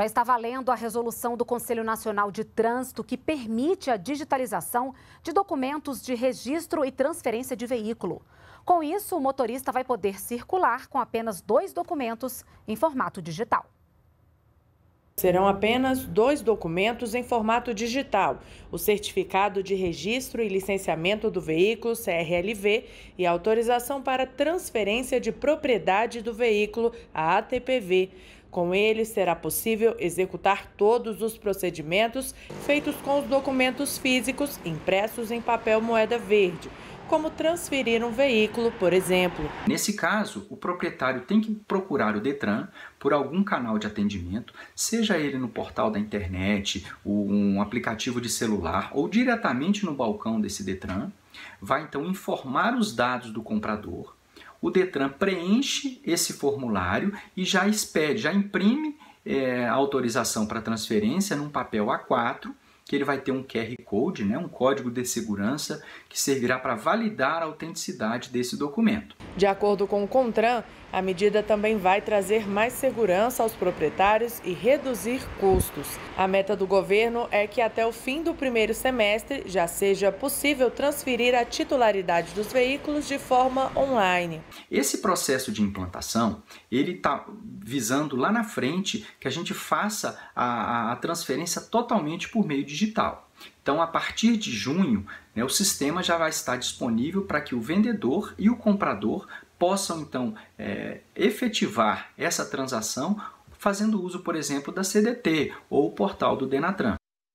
Já está valendo a resolução do Conselho Nacional de Trânsito que permite a digitalização de documentos de registro e transferência de veículo. Com isso, o motorista vai poder circular com apenas 2 documentos em formato digital. Serão apenas 2 documentos em formato digital, o Certificado de Registro e Licenciamento do Veículo, CRLV, e a Autorização para Transferência de Propriedade do Veículo, a ATPV. Com ele, será possível executar todos os procedimentos feitos com os documentos físicos impressos em papel moeda verde, como transferir um veículo, por exemplo. Nesse caso, o proprietário tem que procurar o Detran por algum canal de atendimento, seja ele no portal da internet, um aplicativo de celular ou diretamente no balcão desse Detran. Vai então informar os dados do comprador. O Detran preenche esse formulário e já expede, já imprime a autorização para transferência num papel A4, que ele vai ter um QR Code, um código de segurança, que servirá para validar a autenticidade desse documento. De acordo com o CONTRAN, a medida também vai trazer mais segurança aos proprietários e reduzir custos. A meta do governo é que até o fim do primeiro semestre já seja possível transferir a titularidade dos veículos de forma online. Esse processo de implantação, ele está visando lá na frente que a gente faça a transferência totalmente por meio digital. Então, a partir de junho, o sistema já vai estar disponível para que o vendedor e o comprador possam, então, efetivar essa transação fazendo uso, por exemplo, da CDT ou o portal do Denatran.